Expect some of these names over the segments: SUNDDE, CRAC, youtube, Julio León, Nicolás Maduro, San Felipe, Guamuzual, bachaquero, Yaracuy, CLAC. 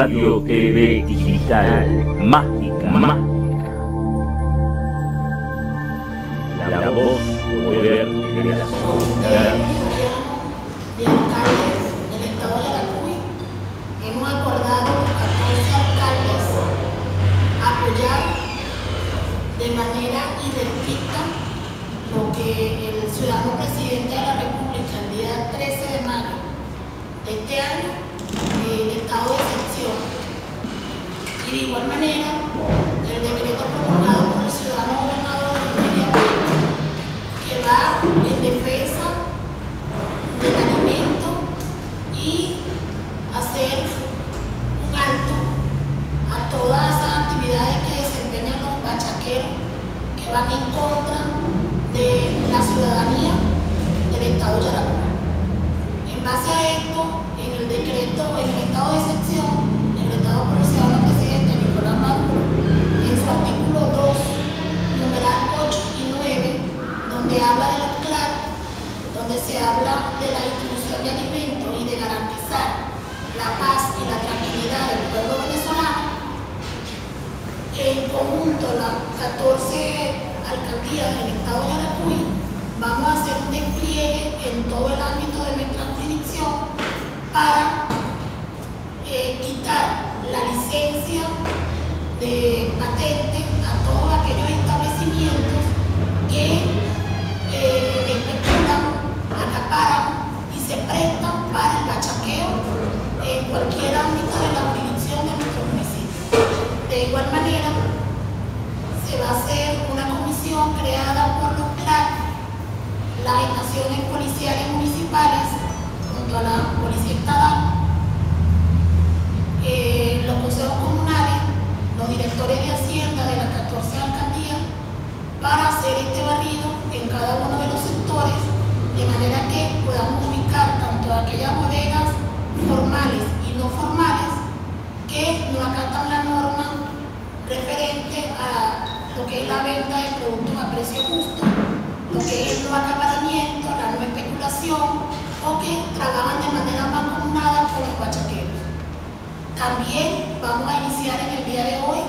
Radio TV Digital, mágica. La voz, poder de la sociedad. Y alcaldes del estado de Yaracuy, hemos acordado a 14 alcaldes apoyar de manera identifica lo que el ciudadano presidente de la República el día 13 de mayo de este año, el estado de excepción. Y de igual manera, el decreto promulgado por el ciudadano gobernador que va en defensa del alimento y hacer un alto a todas esas actividades que desempeñan los bachaqueros que van en contra de la ciudadanía del estado de Yaracuy. En base a esto, en el decreto, en el estado de excepción, el estado por el ciudadano presidente Nicolás Maduro, en su artículo 2, numeral 8 y 9, donde habla de los CLAC, donde se habla de la distribución de alimentos y de garantizar la paz y la tranquilidad del pueblo venezolano, en conjunto las 14 alcaldías del estado de Yaracuy, vamos a hacer un despliegue en todo el ámbito de nuestra jurisdicción para quitar la licencia de patente a todos aquellos establecimientos que acaparan y se prestan para el bachaqueo en cualquier ámbito de la jurisdicción de nuestro municipio. De igual manera, se va a hacer una comisión creada por los CRAC, las estaciones policiales municipales, junto a la policía estatal, los consejos comunales, los directores de hacienda de las 14 alcaldías, para hacer este barrido en cada uno de los sectores, de manera que podamos ubicar tanto aquellas bodegas formales y no formales que no acatan la norma referente a lo que es la venta de productos a precio justo, lo que es el acaparamiento, la no especulación, o que trabajan de manera mancomunada con los bachaqueros. También vamos a iniciar en el día de hoy,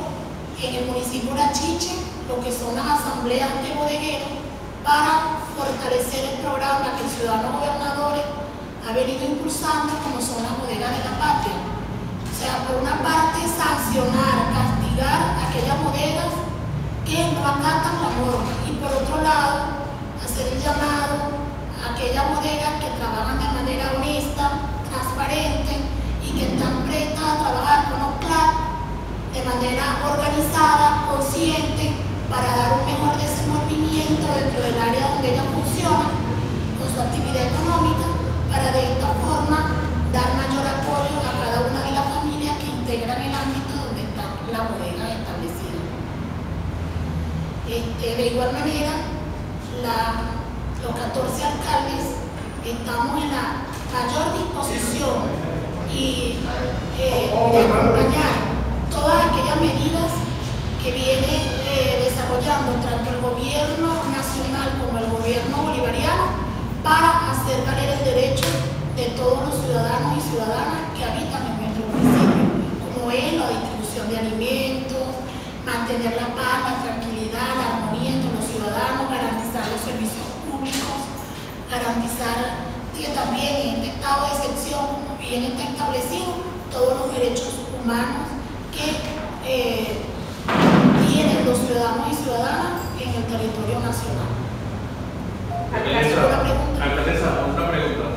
en el municipio de Chiche, lo que son las asambleas de bodegueros para fortalecer el programa que el ciudadano gobernador ha venido impulsando, como son las bodegas de la patria. O sea, por una parte, sancionar, castigar aquellas bodegas que no acatan la norma, y por otro lado hacer el llamado a aquellas bodegas que trabajan de manera honesta, transparente y que están prestas a trabajar con los CLAC de manera organizada, consciente, para dar un mejor desenvolvimiento dentro del área donde ellas funcionan con su actividad económica, para de esta forma dar mayor apoyo a cada una de las familias que integran el ámbito donde está la bodega establecida. De igual manera, los 14 alcaldes estamos en la mayor disposición y de acompañar todas aquellas medidas que viene desarrollando tanto el gobierno nacional como el gobierno bolivariano para hacer valer el derecho de todos los ciudadanos y ciudadanas que habitan en nuestro municipio, como es la distribución de alimentos, mantener la paz, la tranquilidad, la armonía entre los ciudadanos, garantizar los servicios públicos, garantizar que también en este estado de excepción, como bien está establecido, todos los derechos humanos que tienen los ciudadanos y ciudadanas en el territorio nacional. Alcaldesa, una pregunta.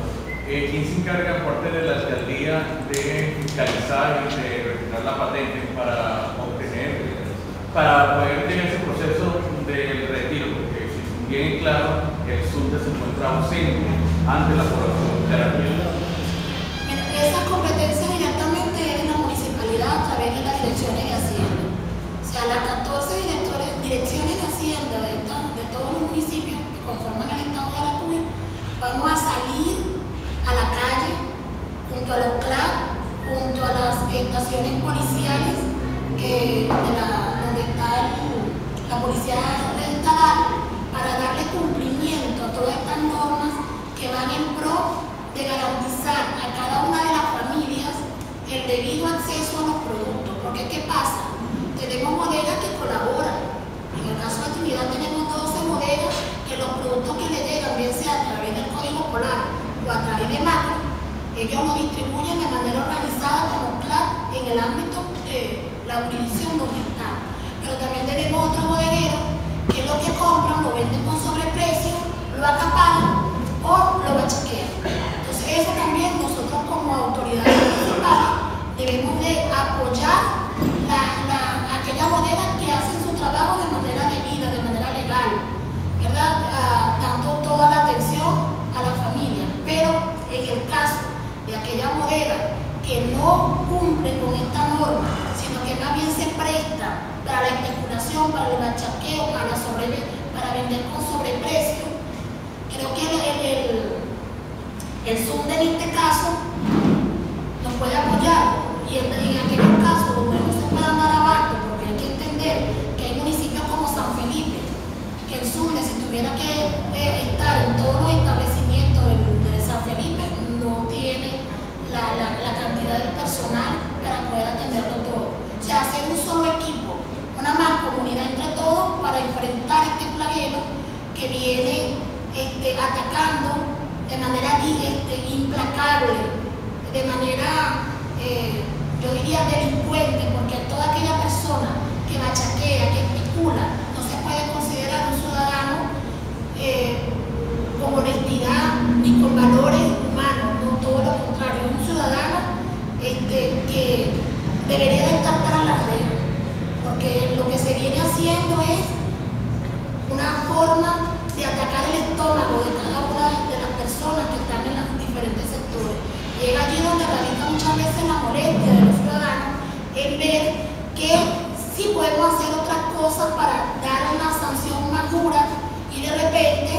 ¿Quién se encarga, aparte de la alcaldía, de fiscalizar y de registrar la patente para poder tener ese proceso del retiro? Porque si bien claro, el SUNDDE se encuentra ausente ante la población de Yaracuy. Esas competencias directamente en la municipalidad a través de las direcciones de hacienda. O sea, las 14 direcciones de hacienda de todos los municipios que conforman el estado de Yaracuy, vamos a salir a la calle junto a los CLAC, junto a las estaciones policiales donde está la policía estatal, para darle cumplimiento a todas estas normas que van en pro de garantizar a cada una de las familias el debido acceso a los productos, porque ¿qué pasa? Tenemos bodegas que colaboran, en el caso de actividad tenemos 12 bodegas que los productos que les llegan, bien sea a través del código polar o a través de macro, ellos lo distribuyen de manera organizada como CLAC en el ámbito de la prohibición documental. Pero también tenemos otros bodegueros que lo que compran lo venden con sobreprecio, lo acaparan o lo bachaquean. Entonces eso también nosotros como autoridades municipales debemos de apoyar aquellas bodegas que hacen su trabajo de manera debida, de manera legal, ¿verdad? Dando toda la atención a la familia. Pero en el caso de aquella bodega que no cumple con esta norma, sino que más bien se presta para la especulación, para el machaqueo, para vender con sobreprecio. Creo que el SUNDDE en este caso nos puede apoyar, y en aquellos casos donde no se puedan dar abasto, porque hay que entender que hay municipios como San Felipe, que el SUNDDE si tuviera que estar en todos los establecimientos de San Felipe, no tiene la cantidad de personal para poder atenderlo todo. O sea, hacer un solo equipo, una más comunidad entre todos para enfrentar este flagelo que viene atacando de manera implacable, de manera, yo diría, delincuente, porque toda aquella persona que machaquea, que especula, no se puede considerar un ciudadano con honestidad ni con valores humanos, no, todo lo contrario, un ciudadano que debería de estar para las reglas. Porque lo que se viene haciendo es una forma de atacar el estómago de cada una de las personas que están en los diferentes sectores. Llega allí donde radica muchas veces la molestia de los ciudadanos en ver que sí podemos hacer otras cosas para dar una sanción más dura, y de repente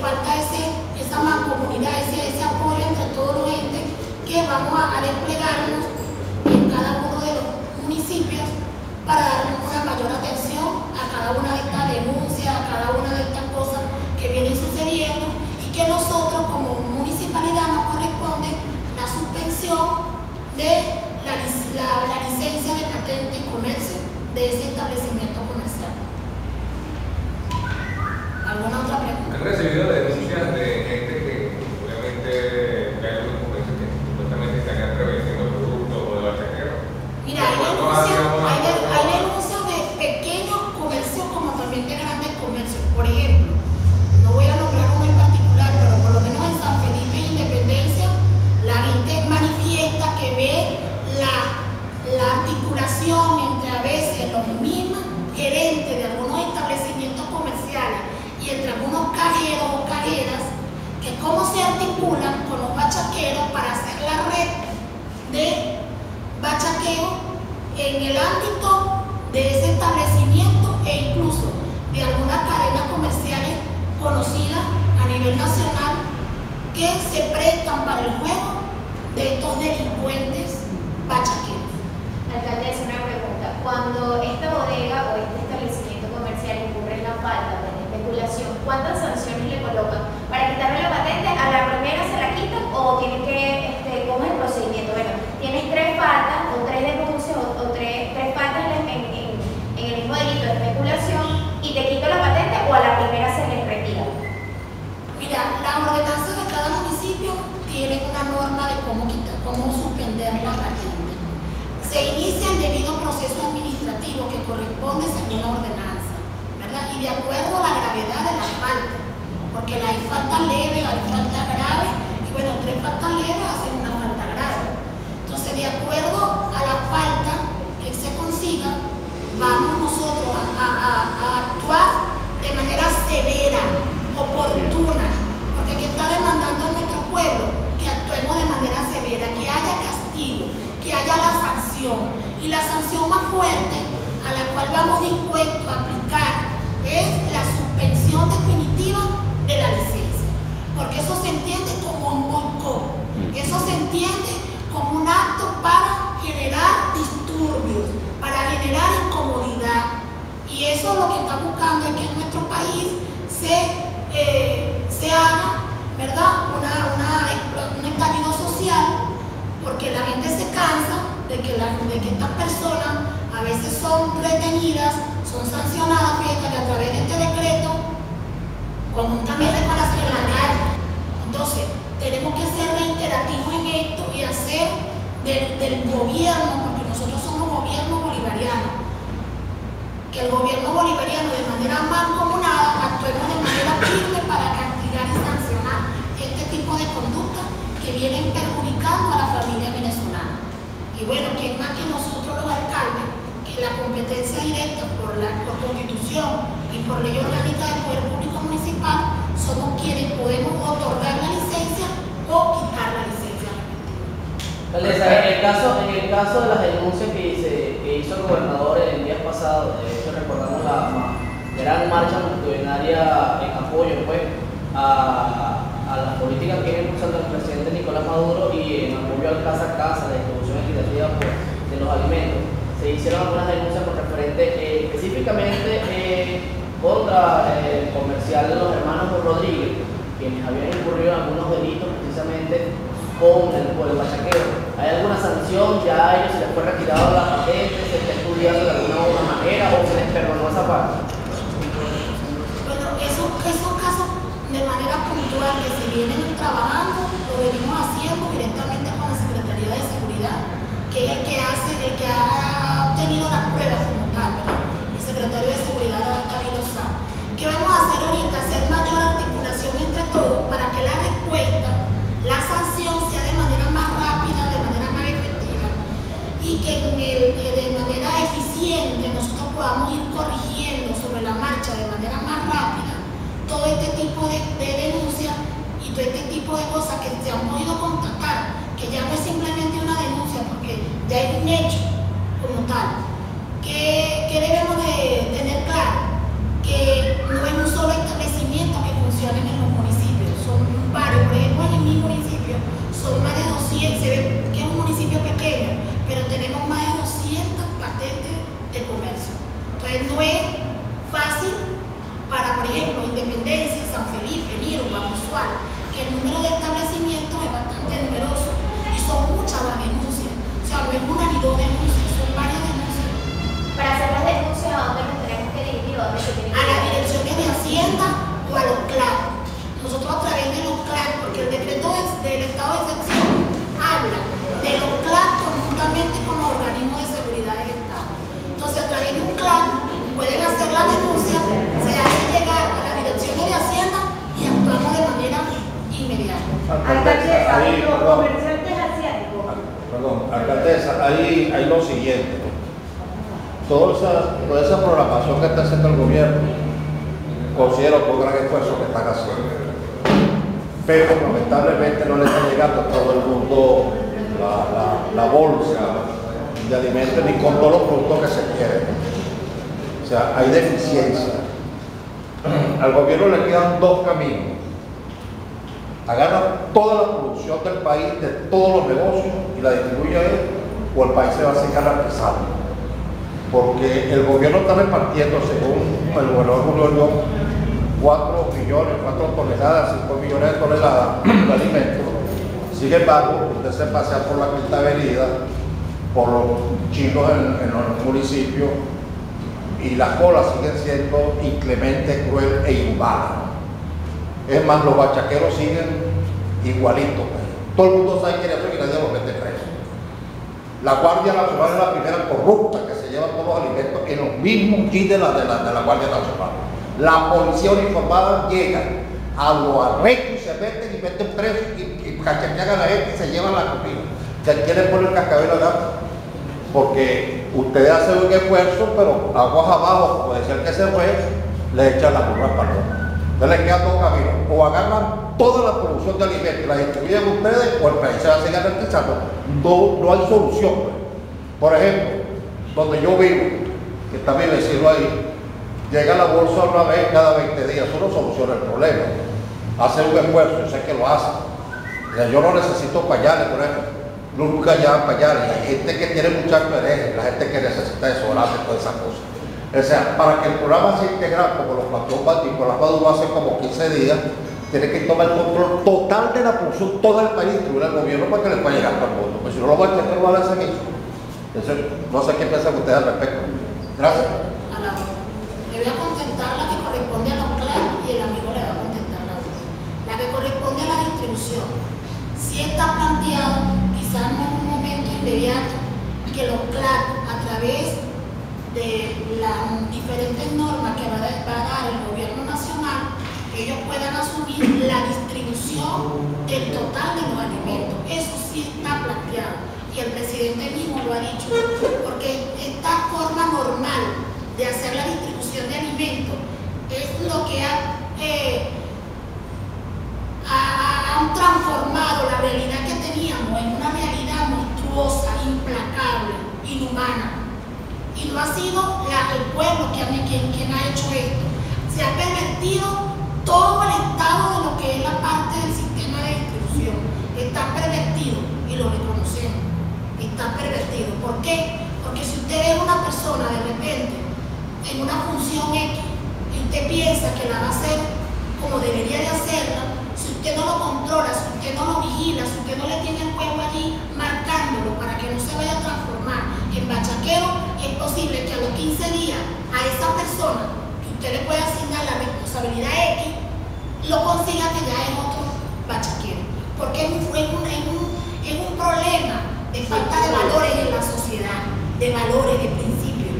falta esa mancomunidad, ese apoyo entre todos los entes que vamos a desplegarnos en cada uno de los municipios para darle una mayor atención a cada una de estas denuncias, a cada una de estas cosas que vienen sucediendo, y que nosotros como municipalidad nos corresponde la suspensión de la licencia de patente y comercio de ese establecimiento comercial. ¿Alguna otra pregunta? ¿Han recibido denuncias de gente que obviamente hay unos comercios que supuestamente están atravesando productos o de bachajero? Mira, hay denuncias de pequeños comercios como también de grandes comercios. Por ejemplo, no voy a nombrar uno en particular, pero por lo menos en San Felipe e Independencia, la gente manifiesta que ve la articulación entre a veces los mismos gerentes de algunos establecimientos comerciales y entre algunos cajeros o cajeras, que cómo se articulan con los bachaqueros para hacer la red de bachaqueo en el ámbito de ese establecimiento e incluso de algunas cadenas comerciales conocidas a nivel nacional que se prestan para el juego de estos delincuentes bachaqueros. Alcalde, una pregunta. Cuando esta bodega o este establecimiento comercial incurre en la falta de especulación, ¿cuántas sanciones le colocan? ¿Para quitarle la patente a la primera se la quitan o tienen que, cómo es el procedimiento? Bueno, tienes tres faltas o tres denuncias o tres faltas en el mismo delito de especulación y te quito la patente, o a la primera se les retira. Mira, las ordenanzas de cada municipio tienen una norma de cómo suspender la patente. Se inicia el debido proceso administrativo que corresponde según la ordenanza, ¿verdad? Y de acuerdo a la gravedad de la falta, porque hay falta leve, hay falta grave, y bueno, tres faltas leves hacen una falta grave. Entonces, de acuerdo a la falta que se consiga, vamos nosotros a actuar de manera severa, oportuna, porque aquí está demandando a nuestro pueblo que actuemos de manera severa, que haya castigo, que haya la sanción. Y la sanción más fuerte a la cual vamos dispuestos a aplicar es la suspensión definitiva de la licencia, porque eso se entiende como un boicot, eso se entiende como un acto para generar disturbios, para generar incomodidad. Y eso lo que está buscando es que en nuestro país se haga, ¿verdad?, un estallido social porque la gente se cansa de que estas personas a veces son retenidas, son sancionadas, fíjate, a través de este decreto, conjuntamente con la CRAC. Entonces, tenemos que ser reiterativos en esto y hacer del gobierno, porque nosotros somos gobierno bolivariano, que el gobierno bolivariano de manera mancomunada actuemos de manera firme para castigar y sancionar este tipo de conductas que vienen perjudicando a la familia venezolana. Y bueno, ¿quién más que nosotros los alcaldes, que la competencia directa por Constitución y por ley orgánica del Poder Público Municipal somos quienes podemos otorgar la licencia o quitar la licencia? En el caso de las denuncias que hizo el gobernador en días pasados, de hecho recordamos la gran marcha multitudinaria en apoyo pues, a las políticas que viene impulsando el presidente Nicolás Maduro y en apoyo al casa a casa, la distribución equitativa pues, de los alimentos. Se hicieron algunas denuncias con referente específicamente contra el comercial de los hermanos Rodríguez, quienes habían incurrido en algunos delitos precisamente con el bachaqueo. ¿Hay alguna sanción? ¿Ya a ellos se les fue retirado la patente? ¿Se está estudiando de alguna u otra manera o se les perdonó esa parte? Bueno, esos casos de manera puntual que se vienen trabajando, lo venimos haciendo directamente con la Secretaría de Seguridad, que es el que ha obtenido las pruebas como tal, el secretario de Seguridad. ¿Qué vamos a hacer ahorita? Hacer mayor articulación entre todos para que la respuesta, la sanción sea de manera más rápida, de manera más efectiva y que de manera eficiente nosotros podamos ir corrigiendo sobre la marcha de manera más rápida todo este tipo de denuncias y todo este tipo de cosas que se han podido constatar, que ya no es simplemente una denuncia porque ya es un hecho como tal. ¿Qué debemos de tener claro? Que no es un solo establecimiento que funciona en los municipios, son varios. Por ejemplo, en mi municipio son más de 200, se ve que es un municipio pequeño, pero tenemos más de 200 patentes de comercio. Entonces no es fácil para, por ejemplo, Independencia, San Felipe, Niro, Guamuzual, que el número de establecimientos es bastante numeroso y son muchas las denuncias. O sea, no es una ni dos denuncias, son varias denuncias. Para hacer las denuncias, ¿a dónde nos tenemos que dirigir? ¿A las direcciones de Hacienda o a los CLAC? Nosotros a través de los CLAC, porque el decreto del estado de excepción habla de los CLAC conjuntamente con los organismos de seguridad del Estado. Entonces a través de un CLAC pueden hacer la denuncia, se hace llegar a las direcciones de Hacienda y actuamos de manera inmediata. Alcaldesa, los comerciantes asiáticos. Perdón, alcaldesa, ahí hay lo siguiente. Toda esa programación que está haciendo el gobierno, considero que es un gran esfuerzo que están haciendo, pero lamentablemente no le está llegando a todo el mundo la bolsa de alimentos ni con todos los productos que se quieren. O sea, hay deficiencia. Al gobierno le quedan dos caminos: agarra toda la producción del país, de todos los negocios, y la distribuye a él, o el país se va a seguir represando. Porque el gobierno está repartiendo, según el gobernador Julio León, 4 millones, 4 toneladas, 5 millones de toneladas de alimentos. Sin embargo, usted se pasea por la Quinta Avenida, por los chinos en los municipios, y las colas siguen siendo inclemente, cruel e invadas. Es más, los bachaqueros siguen igualitos. Todo el mundo sabe que eso y nadie lo mete preso. La Guardia Nacional es la primera corrupta que se lleva todos los alimentos en los mismos kits de la Guardia Nacional. La policía uniformada llega a los arrestos y se meten y meten presos y cachaquean a la gente y se llevan la comida. ¿De quién le pone el cascabel a gato? Porque ustedes hacen un esfuerzo, pero aguas abajo, como decía el que se fue, le echan la culpa al palón. Entonces les quedan dos caminos: o agarran toda la producción de alimentos, la distribuyen ustedes, o el país se va a seguir garantizando. No hay solución. Por ejemplo, donde yo vivo, que está mi vecino ahí, llega la bolsa una vez cada 20 días, eso no soluciona el problema. Hace un esfuerzo, yo sé que lo hace. O sea, yo no necesito pañales, por ejemplo, nunca llevan pañales. La gente que tiene muchas perezas, la gente que necesita desodorante, todas esas cosas. O sea, para que el programa se integre como los planteó Nicolás Maduro hace como 15 días, tiene que tomar el control total de la producción, todo el país, tribunal al gobierno para que le pueda llegar todo el mundo, pues si no lo va a tener, lo hacen ellos. Entonces, no sé qué piensan ustedes al respecto. Gracias. A la hora. Le voy a contestar la que corresponde a los CLAC y el amigo le va a contestar la otra. La que corresponde a la distribución. Si está planteado, quizás no es un momento inmediato, que los CLAC, a través de las diferentes normas que va a dar el gobierno nacional, ellos puedan asumir la distribución del total de los alimentos. Eso sí está planteado y el presidente mismo lo ha dicho, porque esta forma normal de hacer la distribución de alimentos es lo que han transformado la realidad que teníamos en una realidad monstruosa, implacable, inhumana. Y no ha sido el pueblo quien ha hecho esto. Se ha pervertido todo el estado de lo que es la parte del sistema de distribución. Está pervertido, y lo reconocemos. Está pervertido. ¿Por qué? Porque si usted es una persona de repente en una función X y usted piensa que la va a hacer como debería de hacerla, si usted no lo controla, si usted no lo vigila, si usted no le tiene el cuerpo allí marcándolo para que no se vaya a transformar en bachaqueo, es posible que a los 15 días a esa persona que usted le puede asignar la responsabilidad X lo consiga que ya es otro bachaquero, porque es un problema de falta de valores en la sociedad, de valores, de principios.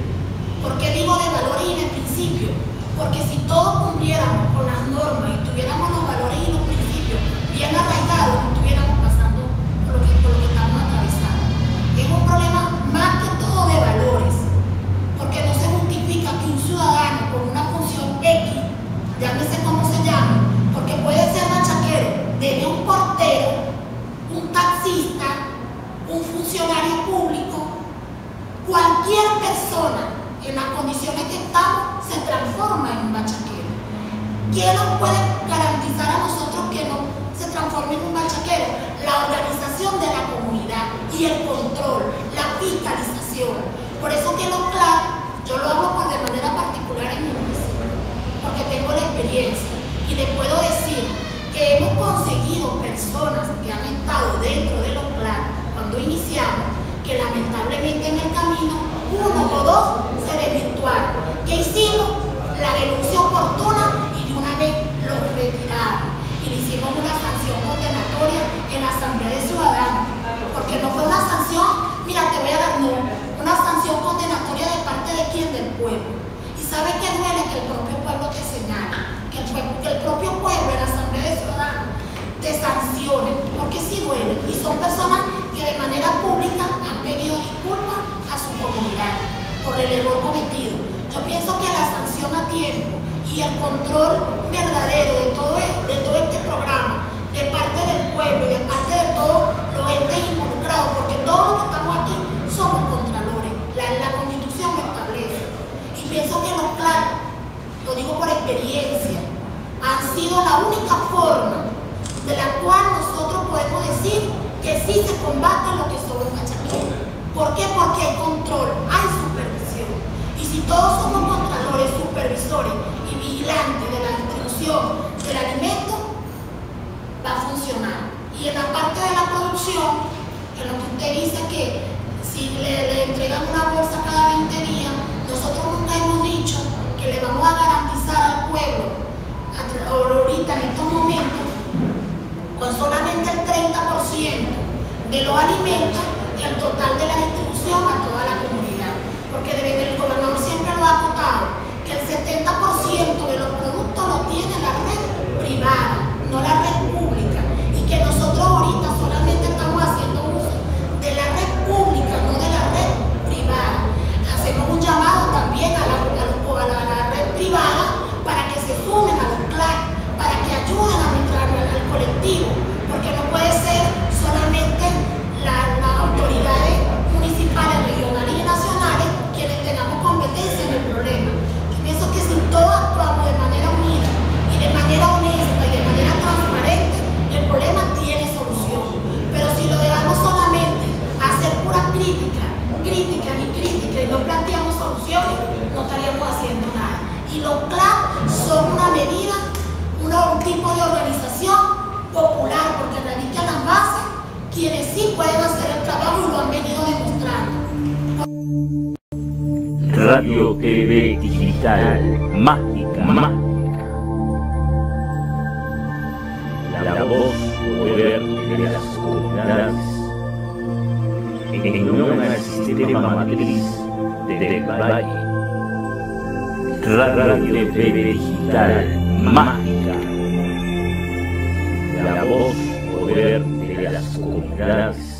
¿Por qué digo de valores y de principios? Porque si todos cumpliéramos con las normas y tuviéramos los valores y los principios bien arraigados, no estuviéramos pasando por lo que estamos atravesando. Es un problema más que todo de valores, porque no se justifica que un ciudadano con una función X, llámese como se llame, porque puede ser machaquero desde un portero, un taxista, un funcionario público, cualquier persona en las condiciones que estamos se transforma en un machaquero. ¿Quién nos puede garantizar a nosotros que no se transforme en un machaquero? La organización de la comunidad y el control, la fiscalización. Por eso que los CLAC, yo lo hago de manera particular en mi municipio, porque tengo la experiencia y les puedo decir que hemos conseguido personas que han estado dentro de los CLAC cuando iniciamos, que lamentablemente en el camino uno o dos se desvirtuaron. ¿Qué hicimos? La denuncia oportuna y de una vez los retiraron. Y le hicimos una sanción condenatoria en la Asamblea de Ciudadanos, porque no fue una sanción. Mira, te voy a dar una sanción condenatoria de parte de quién, del pueblo. Y sabe que duele que el propio pueblo te señale, que el propio pueblo en la Asamblea de Ciudadanos te sancione, porque sí duele. Y son personas que de manera pública han pedido disculpas a su comunidad por el error cometido. Yo pienso que la sanción a tiempo y el control verdadero de todo este programa, de parte del pueblo y de parte de todos los entes involucrados, porque todos los que estamos aquí somos contralores, la Constitución lo establece. Y pienso que los CLAC, lo digo por experiencia, han sido la única forma de la cual nosotros podemos decir que sí se combate lo que somos machaqueros. ¿Por qué? Porque hay control, hay supervisión. Y si todos somos contralores, supervisores y vigilantes de la distribución del alimento, va a funcionar. Y en la parte de la producción, en lo que usted dice que si le entregan una bolsa cada 20 días, nosotros nunca hemos dicho que le vamos a garantizar al pueblo, ahorita en estos momentos, con solamente el 30% de los alimentos y el total de la distribución a toda la comunidad. Porque el gobernador siempre lo ha acotado, que el 70% de los productos lo tiene la red privada, no la red pública, y que nosotros ahorita solamente estamos haciendo uso de la red pública, no de la red privada. Hacemos un llamado también a la red privada para que se sumen a los CLAC, para que ayuden a entrar al colectivo, porque no puede ser solamente las autoridades municipales, regionales y nacionales quienes tengamos competencia en el problema. Yo pienso que si todos actuamos de manera unida y de manera honesta y de manera transparente, el problema tiene solución. Pero si lo dejamos solamente a hacer puras críticas, críticas y críticas, y no planteamos soluciones, no estaríamos haciendo nada. Y los CLAC son una medida, una tipo de organización popular, porque radican las bases quienes sí pueden hacer el trabajo y lo han venido demostrando. Radio TV Digital, mágica, la voz poder de las comunidades en unión al sistema matriz del valle. Radio TV Digital, mágica, la voz poder de las comunidades.